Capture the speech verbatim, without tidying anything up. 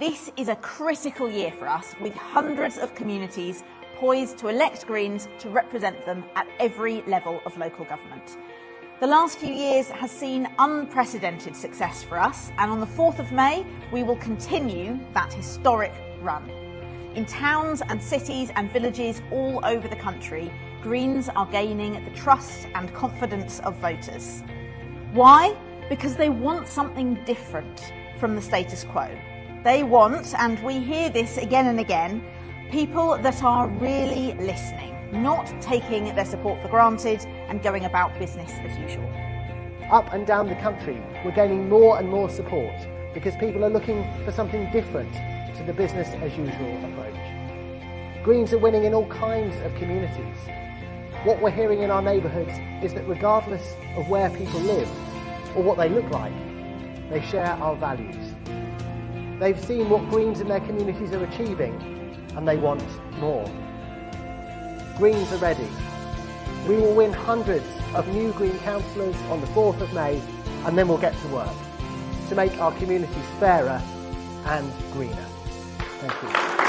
This is a critical year for us, with hundreds of communities poised to elect Greens to represent them at every level of local government. The last few years has seen unprecedented success for us, and on the fourth of May we will continue that historic run. In towns and cities and villages all over the country, Greens are gaining the trust and confidence of voters. Why? Because they want something different from the status quo. They want, and we hear this again and again, people that are really listening, not taking their support for granted and going about business as usual. Up and down the country, we're gaining more and more support because people are looking for something different to the business as usual approach. Greens are winning in all kinds of communities. What we're hearing in our neighbourhoods is that regardless of where people live or what they look like, they share our values. They've seen what Greens in their communities are achieving and they want more. Greens are ready. We will win hundreds of new Green councillors on the fourth of May, and then we'll get to work to make our communities fairer and greener. Thank you.